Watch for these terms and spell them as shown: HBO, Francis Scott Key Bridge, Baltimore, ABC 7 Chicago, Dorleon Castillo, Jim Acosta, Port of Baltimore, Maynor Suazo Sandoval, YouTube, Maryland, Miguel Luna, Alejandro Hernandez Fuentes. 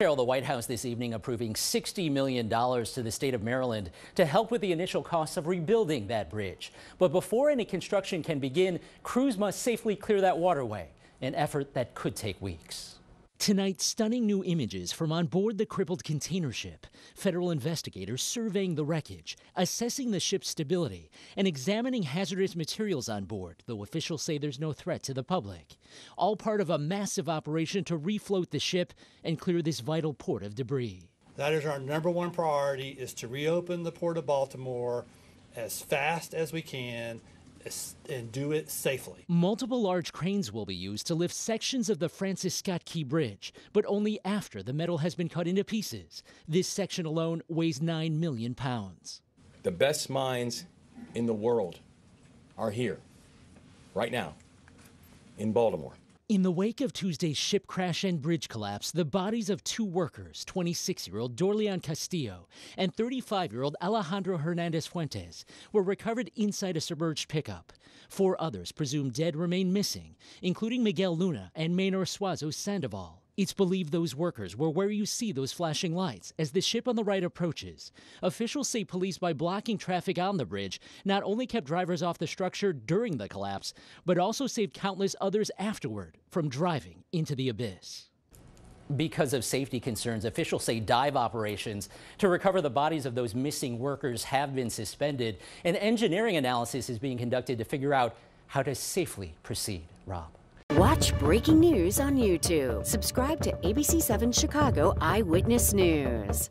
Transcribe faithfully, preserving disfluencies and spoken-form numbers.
The White House this evening approving sixty million dollars to the state of Maryland to help with the initial costs of rebuilding that bridge. But before any construction can begin, crews must safely clear that waterway, an effort that could take weeks. Tonight, stunning new images from on board the crippled container ship. Federal investigators surveying the wreckage, assessing the ship's stability, and examining hazardous materials on board, though officials say there's no threat to the public. All part of a massive operation to refloat the ship and clear this vital port of debris. That is our number one priority, is to reopen the Port of Baltimore as fast as we can, and do it safely. Multiple large cranes will be used to lift sections of the Francis Scott Key Bridge, but only after the metal has been cut into pieces. This section alone weighs nine million pounds. The best minds in the world are here, right now, in Baltimore. In the wake of Tuesday's ship crash and bridge collapse, the bodies of two workers, twenty-six-year-old Dorleon Castillo and thirty-five-year-old Alejandro Hernandez Fuentes, were recovered inside a submerged pickup. Four others presumed dead remain missing, including Miguel Luna and Maynor Suazo Sandoval. It's believed those workers were where you see those flashing lights as the ship on the right approaches. Officials say police, by blocking traffic on the bridge, not only kept drivers off the structure during the collapse, but also saved countless others afterward from driving into the abyss. Because of safety concerns, officials say dive operations to recover the bodies of those missing workers have been suspended. An engineering analysis is being conducted to figure out how to safely proceed. Rob. Watch breaking news on YouTube. Subscribe to A B C seven Chicago Eyewitness News.